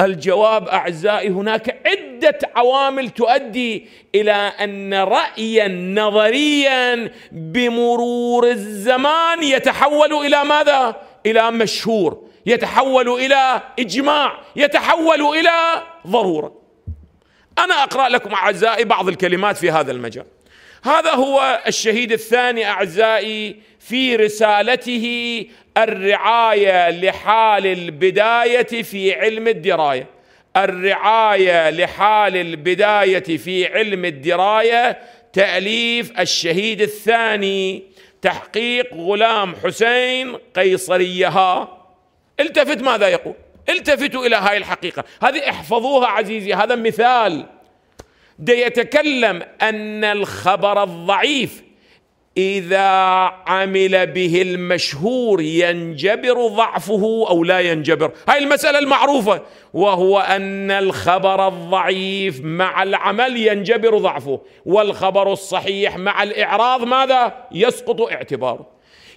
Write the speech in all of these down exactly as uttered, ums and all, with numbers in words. الجواب أعزائي هناك عدة عوامل تؤدي إلى أن رأيا نظريا بمرور الزمان يتحول إلى ماذا؟ إلى مشهور، يتحول إلى إجماع، يتحول إلى ضرورة. أنا أقرأ لكم أعزائي بعض الكلمات في هذا المجال. هذا هو الشهيد الثاني أعزائي في رسالته الرعاية لحال البداية في علم الدراية، الرعاية لحال البداية في علم الدراية، تأليف الشهيد الثاني، تحقيق غلام حسين قيصريها. التفت ماذا يقول، التفتوا إلى هاي الحقيقة، هذه احفظوها عزيزي، هذا مثال ده يتكلم أن الخبر الضعيف إذا عمل به المشهور ينجبر ضعفه أو لا ينجبر. هاي المسألة المعروفة، وهو أن الخبر الضعيف مع العمل ينجبر ضعفه، والخبر الصحيح مع الإعراض ماذا؟ يسقط اعتباره.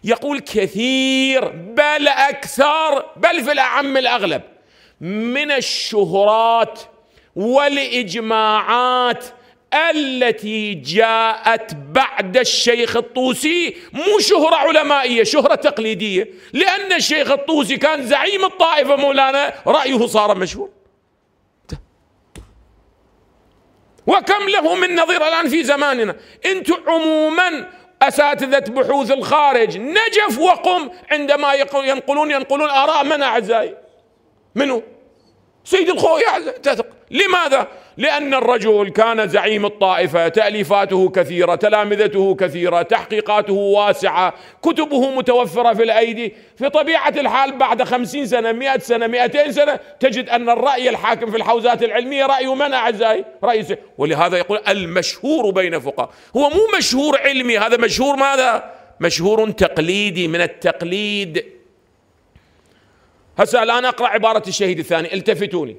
يقول كثير بل أكثر بل في الأعم الأغلب من الشهرات والإجماعات التي جاءت بعد الشيخ الطوسي مو شهرة علمائية، شهرة تقليدية، لأن الشيخ الطوسي كان زعيم الطائفة مولانا، رأيه صار مشهور. وكم له من نظير الآن في زماننا. أنتم عموما أساتذة بحوث الخارج نجف وقم عندما ينقلون ينقلون آراء من أعزائي؟ منو؟ سيد الخوئي. لماذا؟ لأن الرجل كان زعيم الطائفة، تأليفاته كثيرة، تلامذته كثيرة، تحقيقاته واسعة، كتبه متوفرة في الأيدي. في طبيعة الحال بعد خمسين سنة، مئة سنة، مئتين سنة، تجد أن الرأي الحاكم في الحوزات العلمية رأي من أعزائي؟ رأي. ولهذا يقول المشهور بين فقهاء، هو مو مشهور علمي، هذا مشهور ماذا؟ مشهور تقليدي، من التقليد. هسه الآن أقرأ عبارة الشهيد الثاني، التفتوني.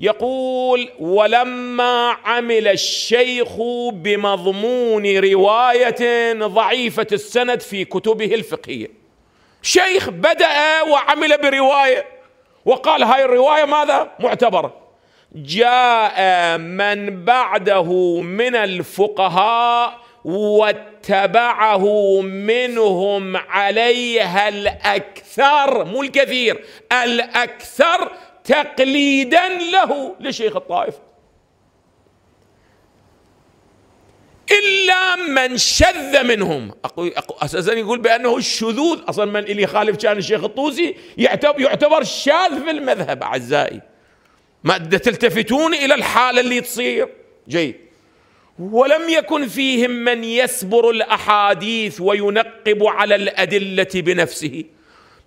يقول ولما عمل الشيخ بمضمون رواية ضعيفة السند في كتبه الفقهية، شيخ بدأ وعمل برواية وقال هاي الرواية ماذا؟ معتبرة. جاء من بعده من الفقهاء واتبعه منهم عليها الأكثر، مو الكثير، الأكثر تقليدا له لشيخ الطائفة، إلا من شذ منهم. أساسا يقول بأنه الشذوذ، أصلا من اللي يخالف كان الشيخ الطوسي يعتبر شاذ في المذهب أعزائي. ما تلتفتون إلى الحالة اللي تصير. جيد. ولم يكن فيهم من يسبر الأحاديث وينقب على الأدلة بنفسه.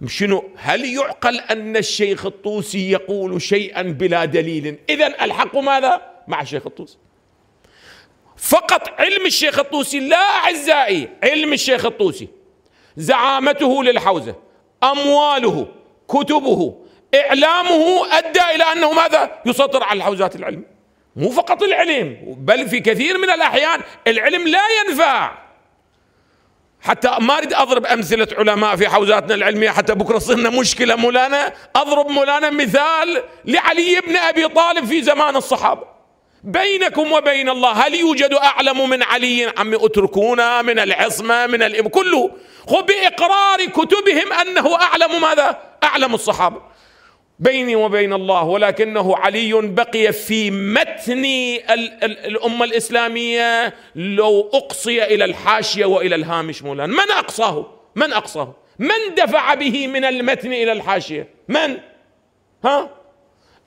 شنو؟ هل يعقل أن الشيخ الطوسي يقول شيئا بلا دليل؟ إذن الحق ماذا؟ مع الشيخ الطوسي. فقط علم الشيخ الطوسي، لا أعزائي، علم الشيخ الطوسي، زعامته للحوزة، أمواله، كتبه، إعلامه، أدى إلى أنه ماذا؟ يسيطر على الحوزات العلمية. مو فقط العلم، بل في كثير من الأحيان العلم لا ينفع. حتى ما أريد أضرب أمثلة علماء في حوزاتنا العلمية حتى بكرة صرنا مشكلة مولانا. أضرب مولانا مثال لعلي بن أبي طالب في زمان الصحابة. بينكم وبين الله هل يوجد أعلم من علي؟ عمي أتركونا من العصمة من الإب كله، خب بإقرار كتبهم أنه أعلم ماذا؟ أعلم الصحابة. بيني وبين الله، ولكنه علي بقي في متن الأمة الإسلامية لو أقصي إلى الحاشية وإلى الهامش مولانا. من أقصاه؟ من أقصاه؟ من دفع به من المتن إلى الحاشية؟ من؟ ها؟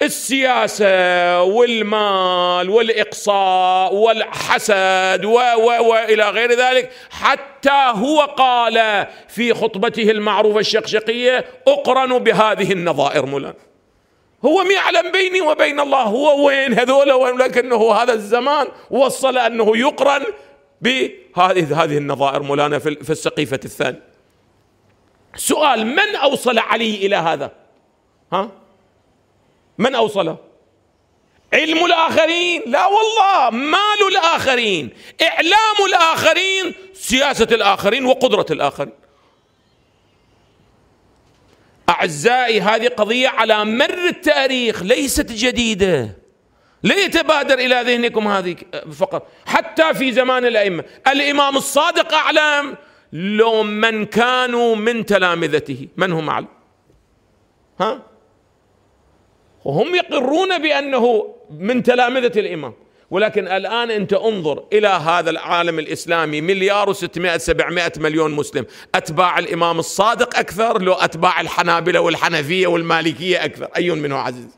السياسة والمال والإقصاء والحسد وإلى غير ذلك، حتى هو قال في خطبته المعروفة الشقشقية أقرن بهذه النظائر مولانا. هو ما يعلم بيني وبين الله هو وين هذول، ولكنه هذا الزمان وصل أنه يقرن بهذه هذه النظائر مولانا في السقيفة الثانية. سؤال، من أوصل علي إلى هذا؟ ها؟ من أوصله؟ علم الآخرين؟ لا والله، مال الآخرين، إعلام الآخرين، سياسة الآخرين، وقدرة الآخرين. أعزائي هذه قضية على مر التاريخ ليست جديدة، ليتبادر إلى ذهنكم هذه فقط. حتى في زمان الأئمة، الإمام الصادق أعلم لو من كانوا من تلامذته، من هم أعلم؟ ها؟ وهم يقرون بأنه من تلامذة الإمام، ولكن الآن أنت انظر إلى هذا العالم الإسلامي، مليار وستمائة سبعمائة مليون مسلم، أتباع الإمام الصادق أكثر لو أتباع الحنابلة والحنفية والمالكية أكثر؟ أي منه عزيز؟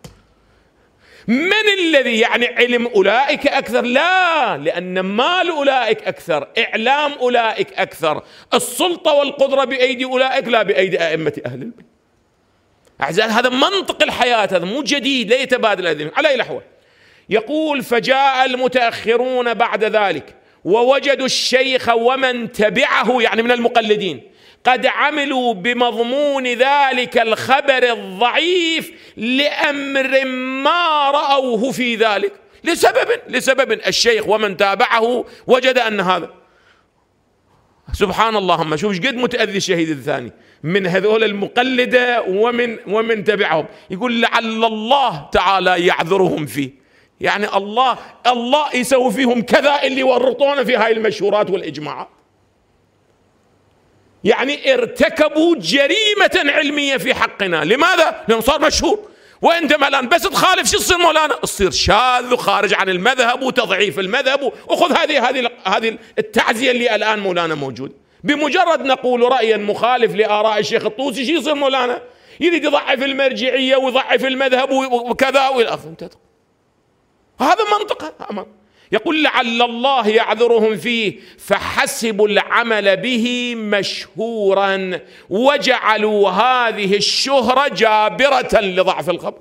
من الذي يعني علم أولئك أكثر؟ لا، لأن مال أولئك أكثر، إعلام أولئك أكثر، السلطة والقدرة بأيدي أولئك لا بأيدي أئمة أهل البيت. أعزائي هذا منطق الحياة، هذا مو جديد، لا يتبادل هذه. على أي لحوة يقول: فجاء المتأخرون بعد ذلك ووجدوا الشيخ ومن تبعه، يعني من المقلدين، قد عملوا بمضمون ذلك الخبر الضعيف لأمر ما رأوه في ذلك، لسبب لسبب الشيخ ومن تابعه وجد أن هذا. سبحان الله، هم شوف ايش قد متأذي الشهيد الثاني من هذول المقلدة ومن ومن تبعهم. يقول لعل الله تعالى يعذرهم فيه، يعني الله الله يسوي فيهم كذا اللي ورطونا في هاي المشهورات والإجماعات، يعني ارتكبوا جريمة علمية في حقنا. لماذا؟ لأنه صار مشهور، وأنت الآن بس تخالف شو تصير مولانا؟ تصير شاذ وخارج عن المذهب وتضعيف المذهب، وخذ هذه هذه هذه التعزية اللي الآن مولانا موجود. بمجرد نقول رأيا مخالف لآراء الشيخ الطوسي شو يصير مولانا؟ يريد يضعف المرجعية ويضعف المذهب وكذا وإلى آخره. هذا منطقة أمام. يقول لعل الله يعذرهم فيه، فحسبوا العمل به مشهورا وجعلوا هذه الشهرة جابرة لضعف الخبر.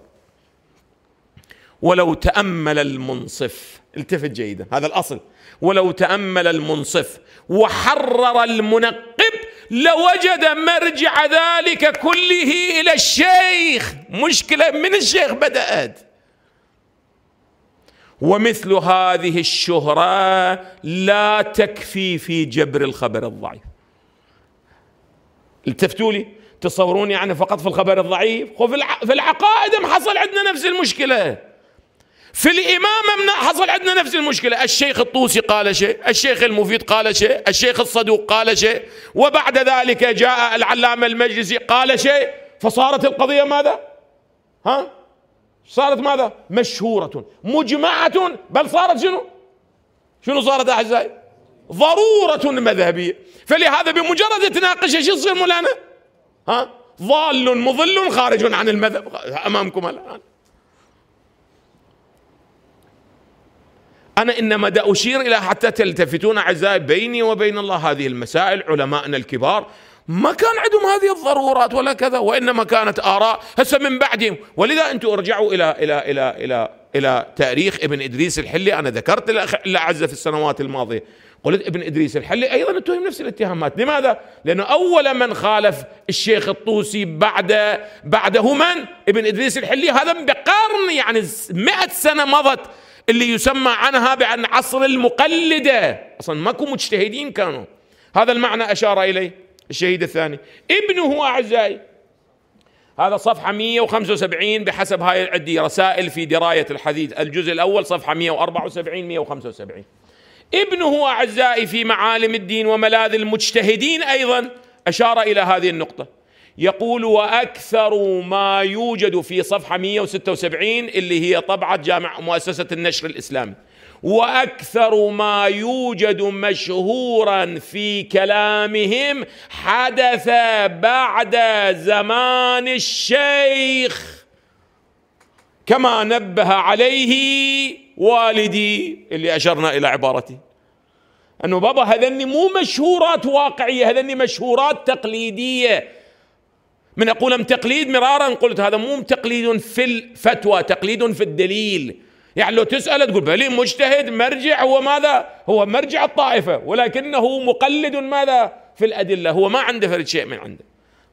ولو تأمل المنصف، التفت جيدا هذا الأصل، ولو تأمل المنصف وحرر المنقب لوجد مرجع ذلك كله إلى الشيخ. مشكلة من الشيخ بدأت. ومثل هذه الشهرة لا تكفي في جبر الخبر الضعيف. التفتوا لي، تصورون يعني فقط في الخبر الضعيف؟ في العقائد هم حصل عندنا نفس المشكلة، في الإمامة حصل عندنا نفس المشكلة. الشيخ الطوسي قال شيء، الشيخ المفيد قال شيء، الشيخ الصدوق قال شيء، وبعد ذلك جاء العلامة المجلسي قال شيء، فصارت القضية ماذا؟ ها؟ صارت ماذا؟ مشهورة مجمعة، بل صارت شنو؟ شنو صارت أعزائي؟ ضرورة مذهبية. فلهذا بمجرد تناقشه شو يصير مولانا؟ ها؟ ضال مضل خارج عن المذهب. أمامكم الآن. أنا إنما دا أشير إلى حتى تلتفتون أعزائي بيني وبين الله هذه المسائل. علماءنا الكبار ما كان عندهم هذه الضرورات ولا كذا، وإنما كانت آراء هسه من بعدهم. ولذا أنتم ارجعوا إلى إلى إلى إلى إلى تاريخ ابن إدريس الحلي. أنا ذكرت الأعزة في السنوات الماضية، قلت ابن إدريس الحلي أيضا اتهم نفس الاتهامات. لماذا؟ لأنه أول من خالف الشيخ الطوسي بعد بعده من؟ ابن إدريس الحلي. هذا بقرن، يعني مئة سنة مضت، اللي يسمى عنها بأن عصر المقلدة، أصلا ماكو مجتهدين كانوا. هذا المعنى أشار إليه الشهيد الثاني. ابنه أعزائي، هذا صفحة مئة وخمسة وسبعين بحسب هاي العدة رسائل في دراية الحديث، الجزء الأول صفحة مئة وأربعة وسبعين مئة وخمسة وسبعين. ابنه أعزائي في معالم الدين وملاذ المجتهدين أيضا أشار إلى هذه النقطة. يقول: وأكثر ما يوجد في صفحة مئة وستة وسبعين اللي هي طبعة جامعة مؤسسة النشر الإسلامي، وأكثر ما يوجد مشهورا في كلامهم حدث بعد زمان الشيخ، كما نبه عليه والدي، اللي أشرنا إلى عبارته، أنه بابا هذني مو مشهورات واقعية، هذني مشهورات تقليدية. من أقولهم تقليد مرارا قلت هذا مو تقليد في الفتوى، تقليد في الدليل. يعني لو تسأله تقول بلي مجتهد مرجع، هو ماذا؟ هو مرجع الطائفة، ولكنه مقلد ماذا؟ في الأدلة، هو ما عنده فرد شيء من عنده.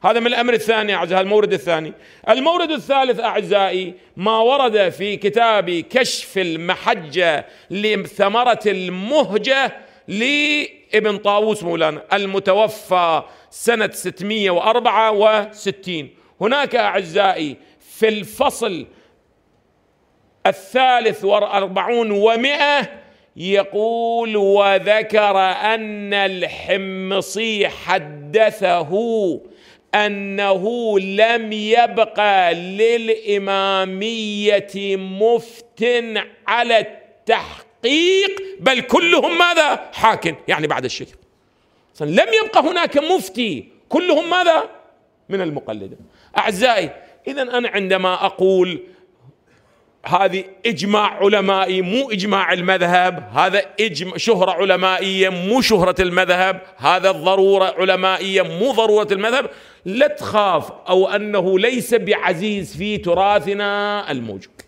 هذا من الأمر الثاني أعزائي، المورد الثاني. المورد الثالث أعزائي ما ورد في كتاب كشف المحجة لثمرة المهجة لابن طاووس مولانا، المتوفى سنة ستمئة وأربعة وستين، هناك أعزائي في الفصل الثالث والأربعون ومئة يقول: وذكر أن الحمصي حدثه أنه لم يبقى للإمامية مفتٍ على التحقيق، بل كلهم ماذا؟ حاكم، يعني بعد الشيخ لم يبقى هناك مفتي، كلهم ماذا؟ من المقلدة. أعزائي، إذا أنا عندما أقول هذه إجماع علمائي مو إجماع المذهب، هذا إجماع شهرة علمائية مو شهرة المذهب، هذا ضرورة علمائية مو ضرورة المذهب، لا تخاف أو أنه ليس بعزيز في تراثنا الموجود.